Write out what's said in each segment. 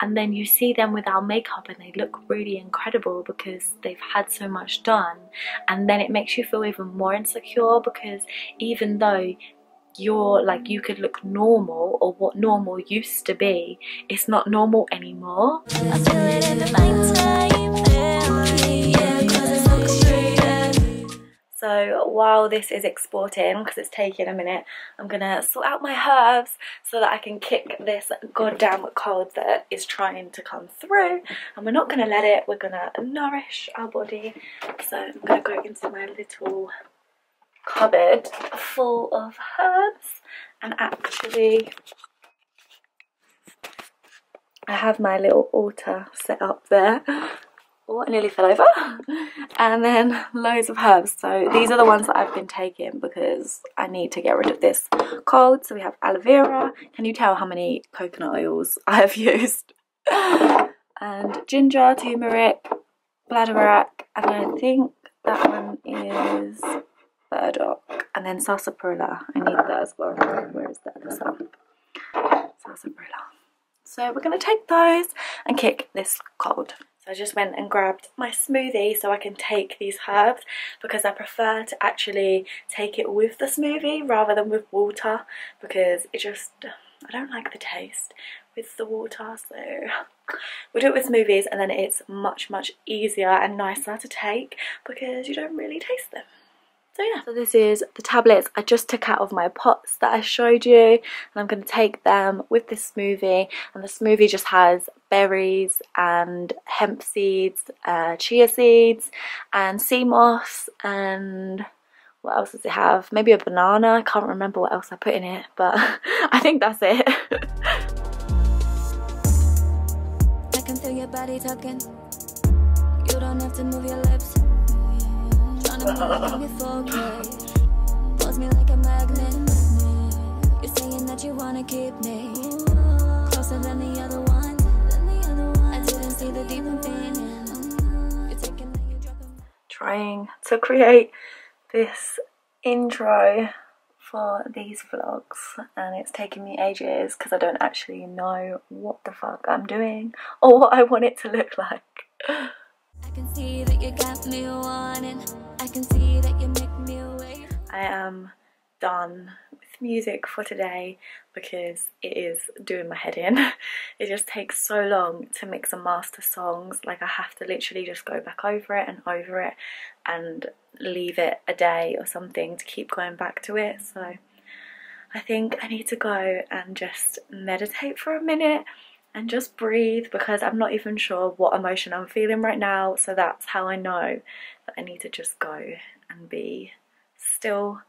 and then you see them without makeup and they look really incredible because they've had so much done, and then it makes you feel even more insecure, because even though you're like, you could look normal, or what normal used to be, it's not normal anymore. I feel it in the So while this is exporting, because it's taking a minute, I'm gonna sort out my herbs so that I can kick this goddamn cold that is trying to come through. And we're not gonna let it, we're gonna nourish our body. So I'm gonna go into my little cupboard full of herbs, and actually I have my little altar set up there. Oh, I nearly fell over. And then loads of herbs. So these are the ones that I've been taking because I need to get rid of this cold. So we have aloe vera. Can you tell how many coconut oils I have used? And ginger, turmeric, bladderwrack, and I think that one is burdock. And then sarsaparilla. I need that as well. Where is that? This one. Sarsaparilla. So we're going to take those and kick this cold. I just went and grabbed my smoothie so I can take these herbs, because I prefer to actually take it with the smoothie rather than with water, because it just, I don't like the taste with the water, so we'll do it with smoothies, and then it's much easier and nicer to take because you don't really taste them. So yeah, so this is the tablets I just took out of my pots that I showed you, and I'm going to take them with this smoothie. And the smoothie just has berries and hemp seeds, chia seeds and sea moss, and what else does it have? Maybe a banana. I can't remember what else I put in it, but I think that's it. I can feel your body talking. You don't have to move your lips. Pulls me like a magnet. You're saying that you wanna keep me closer than the other one. I didn't see the deep meaning. You're taking that, you're dropping. Trying to create this intro for these vlogs, and it's taking me ages because I don't actually know what the fuck I'm doing or what I want it to look like. I can see that you got me wanting. I can see that you make me away. I am done with music for today because it is doing my head in. It just takes so long to mix and master songs. Like, I have to literally just go back over it and leave it a day or something to keep going back to it. So I think I need to go and just meditate for a minute and just breathe, because I'm not even sure what emotion I'm feeling right now. So that's how I know that I need to just go and be still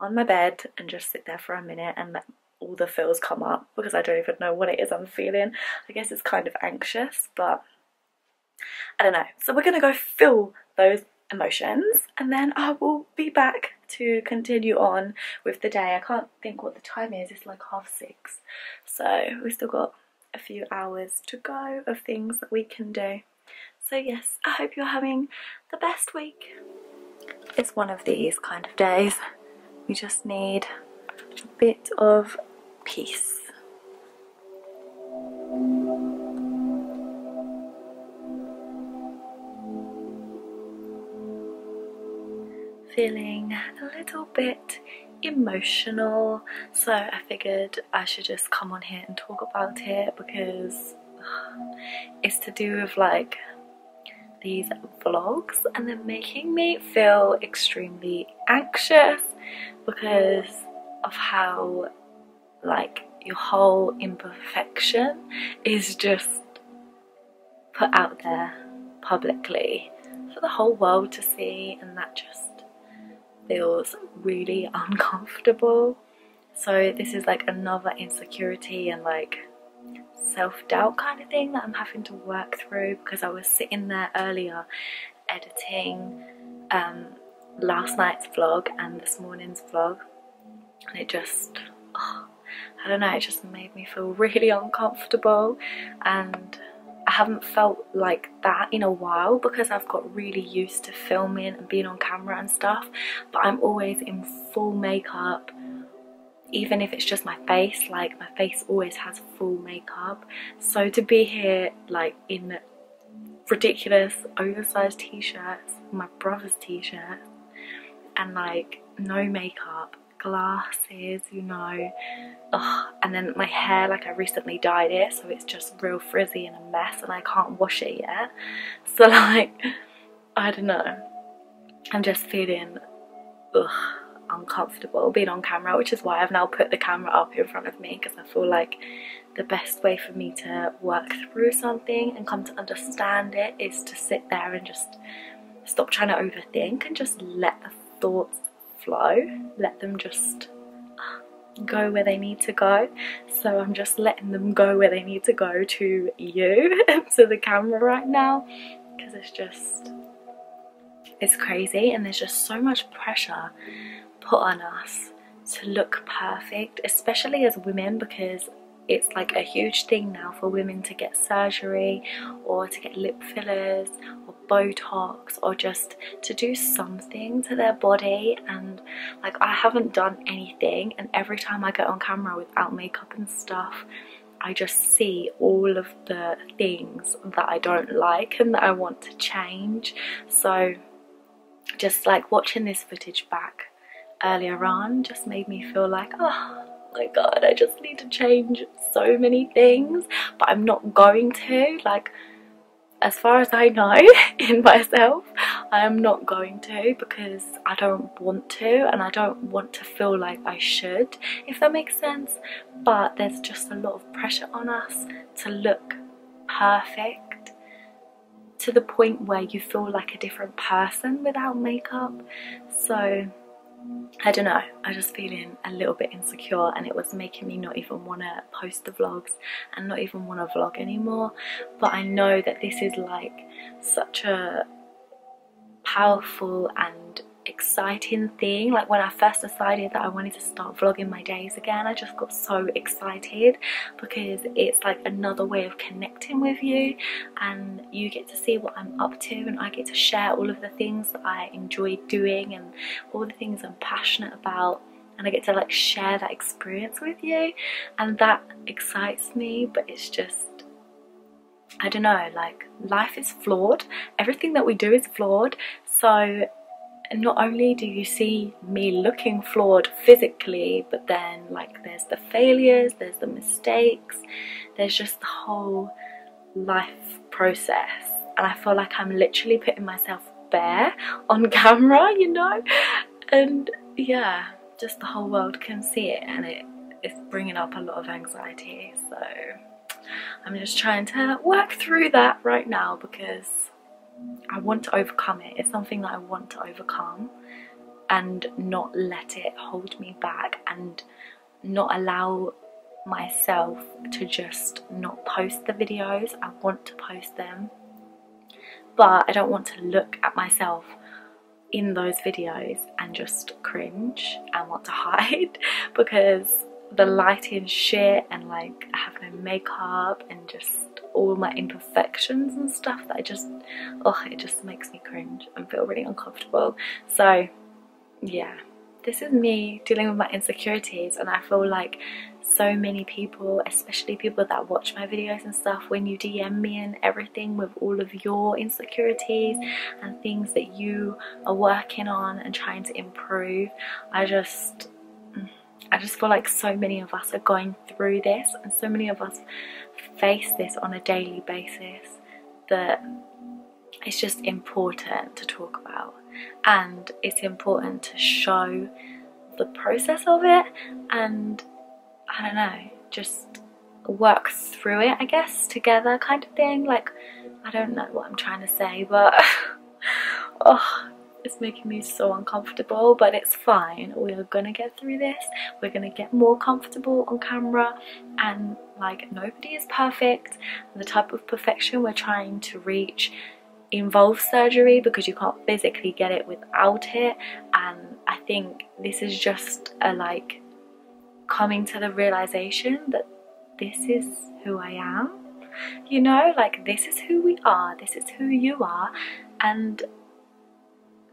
on my bed and just sit there for a minute and let all the feels come up, because I don't even know what it is I'm feeling. I guess it's kind of anxious, but I don't know. So we're gonna go feel those emotions, and then I will be back to continue on with the day. I can't think what the time is. It's like 6:30. So we've still got a few hours to go of things that we can do. So yes, I hope you're having the best week. It's one of these kind of days. We just need a bit of peace. Feeling a little bit emotional, so I figured I should just come on here and talk about it, because it's to do with like these vlogs, and they're making me feel extremely anxious because of how like your whole imperfection is just put out there publicly for the whole world to see, and that just feels really uncomfortable. So this is like another insecurity and like self-doubt kind of thing that I'm having to work through, because I was sitting there earlier editing last night's vlog and this morning's vlog, and it just, I don't know, it just made me feel really uncomfortable, and I haven't felt like that in a while because I've got really used to filming and being on camera and stuff, but I'm always in full makeup even if it's just my face. Like, my face always has full makeup, so to be here like in ridiculous oversized t-shirts, my brother's t-shirt, and like no makeup, glasses, you know. Ugh. And then my hair, like I recently dyed it, so it's just real frizzy and a mess, and I can't wash it yet, so like I don't know, I'm just feeling uncomfortable being on camera, which is why I've now put the camera up in front of me, because I feel like the best way for me to work through something and come to understand it is to sit there and just stop trying to overthink and just let the thoughts flow, let them just go where they need to go. So I'm just letting them go where they need to go, to you, to the camera right now, because it's just, it's crazy, and there's just so much pressure put on us to look perfect, especially as women, because it's like a huge thing now for women to get surgery or to get lip fillers or Botox or just to do something to their body. And like, I haven't done anything, and every time I get on camera without makeup and stuff, I just see all of the things that I don't like and that I want to change. So just like watching this footage back earlier on just made me feel like, oh my god, I just need to change so many things, but I'm not going to. Like, as far as I know in myself, I am not going to, because I don't want to, and I don't want to feel like I should, if that makes sense. But there's just a lot of pressure on us to look perfect, to the point where you feel like a different person without makeup. So I don't know, I was just feeling a little bit insecure, and it was making me not even want to post the vlogs and not even want to vlog anymore. But I know that this is like such a powerful and exciting thing. Like, when I first decided that I wanted to start vlogging my days again, I just got so excited, because it's like another way of connecting with you, and you get to see what I'm up to, and I get to share all of the things that I enjoy doing and all the things I'm passionate about, and I get to like share that experience with you, and that excites me. But it's just, I don't know, like, life is flawed, everything that we do is flawed. So not only do you see me looking flawed physically, but then like there's the failures, there's the mistakes, there's just the whole life process, and I feel like I'm literally putting myself bare on camera, you know. And yeah, just the whole world can see it, and it's bringing up a lot of anxiety. So I'm just trying to work through that right now, because I want to overcome it. It's something that I want to overcome, and not let it hold me back, and not allow myself to just not post the videos. I want to post them, but I don't want to look at myself in those videos and just cringe and want to hide, because the lighting's shit, and like I have no makeup, and just all my imperfections and stuff that I just, oh, it just makes me cringe and feel really uncomfortable. So yeah, this is me dealing with my insecurities, and I feel like so many people, especially people that watch my videos and stuff, when you DM me and everything with all of your insecurities and things that you are working on and trying to improve, I just feel like so many of us are going through this, and so many of us face this on a daily basis, that it's just important to talk about, and it's important to show the process of it, and I don't know, just work through it, I guess, together kind of thing. Like, I don't know what I'm trying to say, but oh, it's making me so uncomfortable, but it's fine. We are gonna get through this. We're gonna get more comfortable on camera, and like, nobody is perfect. The type of perfection we're trying to reach involves surgery, because you can't physically get it without it. And I think this is just a like coming to the realization that this is who I am, you know, like this is who we are, this is who you are, and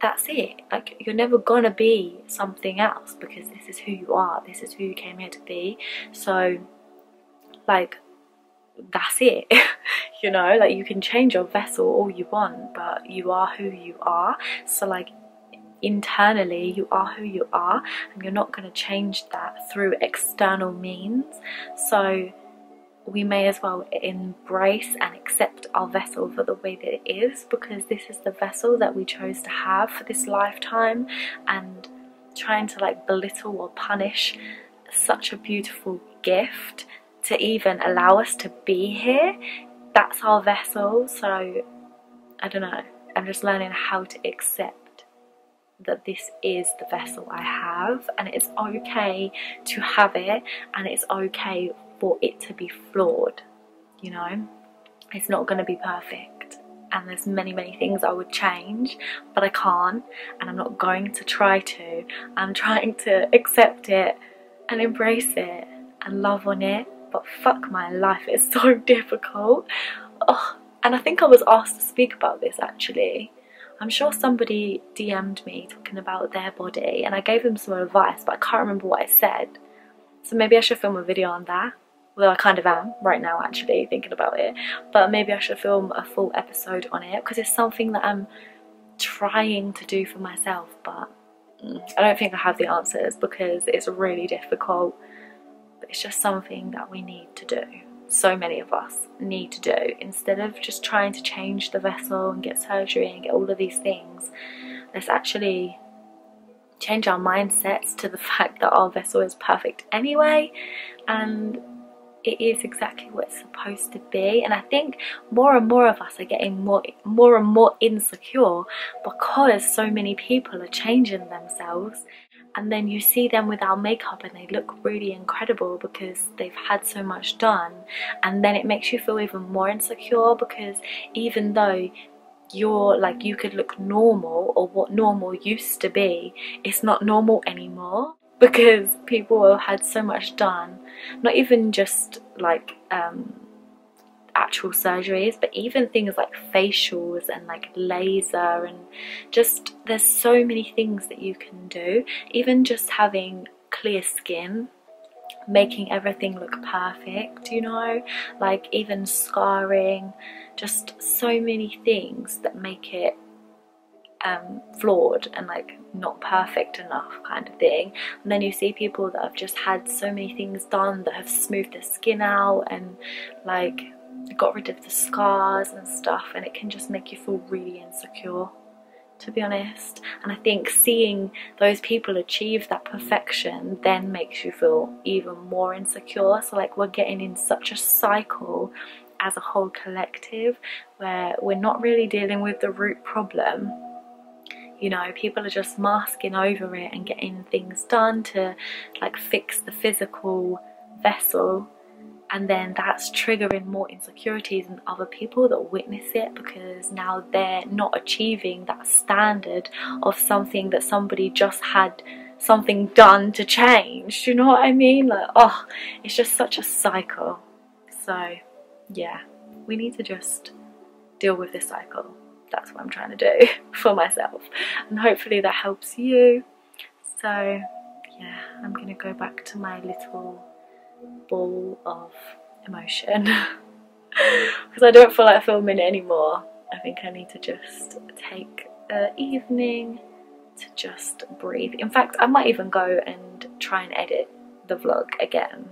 that's it. Like, you're never gonna be something else, because this is who you are, this is who you came here to be. So like, that's it. You know, like, you can change your vessel all you want, but you are who you are. So like, internally you are who you are, and you're not going to change that through external means. So we may as well embrace and accept our vessel for the way that it is, because this is the vessel that we chose to have for this lifetime. And trying to like belittle or punish such a beautiful gift to even allow us to be here, that's our vessel. So I don't know, I'm just learning how to accept that this is the vessel I have, and it's okay to have it, and it's okay for it to be flawed. You know, it's not going to be perfect, and there's many things I would change, but I can't, and I'm not going to try to. I'm trying to accept it and embrace it and love on it, but fuck, my life is so difficult. Oh, and I think I was asked to speak about this actually. I'm sure somebody DM'd me talking about their body, and I gave them some advice, but I can't remember what I said. So maybe I should film a video on that, although I kind of am right now actually thinking about it. But maybe I should film a full episode on it, because it's something that I'm trying to do for myself, but I don't think I have the answers, because it's really difficult. But it's just something that we need to do. So many of us need to do, instead of just trying to change the vessel and get surgery and get all of these things. Let's actually change our mindsets to the fact that our vessel is perfect anyway, and it is exactly what it's supposed to be. And I think more and more of us are getting more and more insecure, because so many people are changing themselves. And then you see them without makeup and they look really incredible because they've had so much done. And then it makes you feel even more insecure, because even though you're like, you could look normal, or what normal used to be, it's not normal anymore, because people have had so much done. Not even just like actual surgeries, but even things like facials and like laser, and just there's so many things that you can do. Even just having clear skin, making everything look perfect, you know, like even scarring, just so many things that make it flawed and like not perfect enough kind of thing. And then you see people that have just had so many things done, that have smoothed their skin out and like got rid of the scars and stuff, and it can just make you feel really insecure, to be honest. And I think seeing those people achieve that perfection then makes you feel even more insecure. So like, we're getting in such a cycle as a whole collective, where we're not really dealing with the root problem. You know, people are just masking over it and getting things done to like fix the physical vessel. And then that's triggering more insecurities in other people that witness it, because now they're not achieving that standard of something that somebody just had something done to change. Do you know what I mean? Like, oh, it's just such a cycle. So yeah, we need to just deal with this cycle. That's what I'm trying to do for myself, and hopefully that helps you. So yeah, I'm gonna go back to my little ball of emotion, because I don't feel like filming it anymore. I think I need to just take an evening to just breathe. In fact, I might even go and try and edit the vlog again,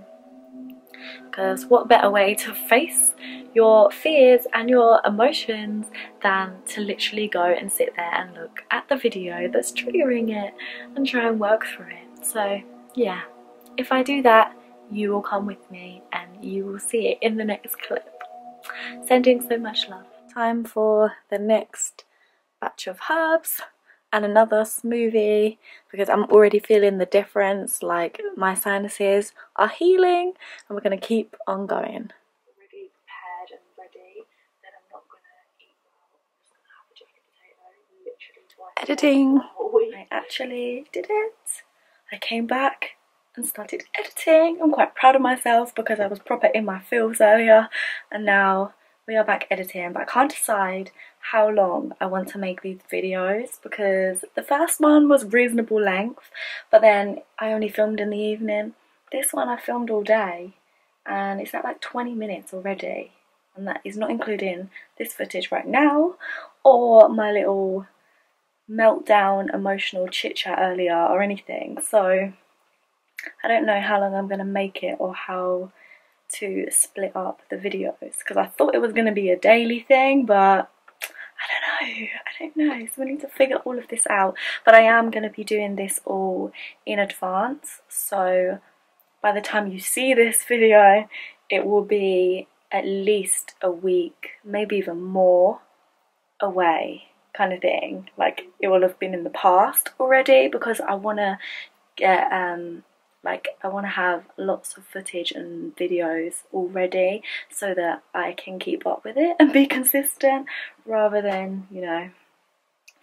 because what better way to face your fears and your emotions than to literally go and sit there and look at the video that's triggering it and try and work through it. So yeah, if I do that, you will come with me, and you will see it in the next clip. Sending so much love. Time for the next batch of herbs and another smoothie, because I'm already feeling the difference. Like, my sinuses are healing, and we're going to keep on going. I'm already prepared and ready, then I'm not going to eat well. I'm just going to have a jacket potato, literally twice. Editing. Oh, I actually did it. I came back and started editing. I'm quite proud of myself, because I was proper in my feels earlier, and now we are back editing, but I can't decide how long I want to make these videos because the first one was reasonable length, but then I only filmed in the evening. This one I filmed all day and it's at like 20 minutes already, and that is not including this footage right now or my little meltdown emotional chit chat earlier or anything. So I don't know how long I'm going to make it or how to split up the videos, because I thought it was going to be a daily thing, but I don't know, so we need to figure all of this out. But I am going to be doing this all in advance, so by the time you see this video it will be at least a week, maybe even more away, kind of thing. Like, it will have been in the past already, because I want to get I want to have lots of footage and videos already so that I can keep up with it and be consistent, rather than, you know,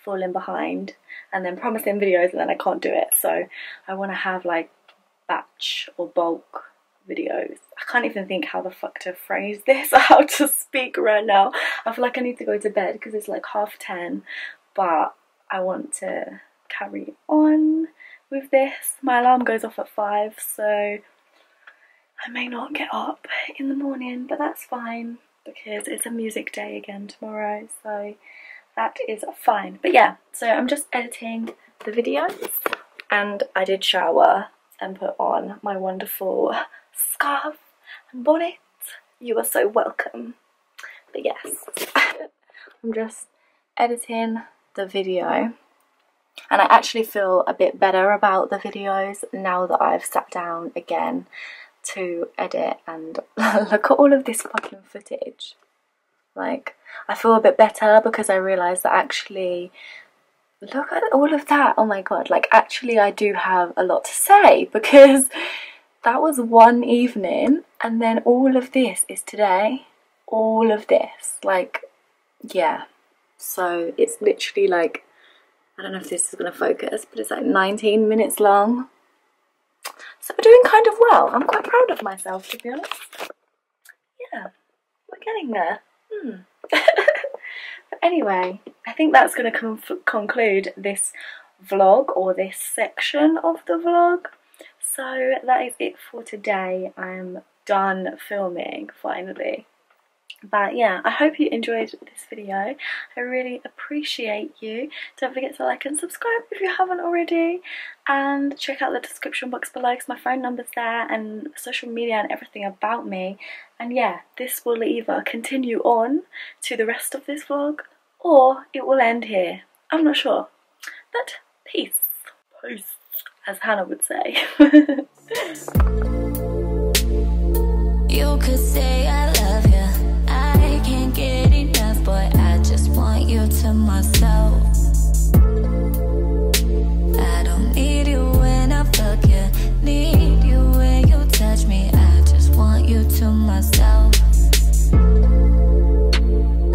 falling behind and then promising videos and then I can't do it. So I want to have like batch or bulk videos. I can't even think how the fuck to phrase this or how to speak right now. I feel like I need to go to bed because it's like 10:30, but I want to carry on with this. My alarm goes off at 5, so I may not get up in the morning, but that's fine because it's a music day again tomorrow, so that is fine. But yeah, so I'm just editing the videos, and I did shower and put on my wonderful scarf and bonnet. You are so welcome. But yes, I'm just editing the video. And I actually feel a bit better about the videos now that I've sat down again to edit and look at all of this fucking footage. Like, I feel a bit better because I realise that actually, look at all of that, oh my god, like actually I do have a lot to say, because that was one evening and then all of this is today, all of this, like, yeah. So it's literally like, I don't know if this is going to focus, but it's like 19 minutes long. So we're doing kind of well. I'm quite proud of myself, to be honest. Yeah, we're getting there. But anyway, I think that's going to conclude this vlog, or this section of the vlog. So that is it for today. I'm done filming, finally. But yeah, I hope you enjoyed this video. I really appreciate you. Don't forget to like and subscribe if you haven't already, and check out the description box below because my phone number's there and social media and everything about me. And yeah, this will either continue on to the rest of this vlog or it will end here. I'm not sure, but peace. Peace, as Hannah would say. You could say I love you, but I just want you to myself.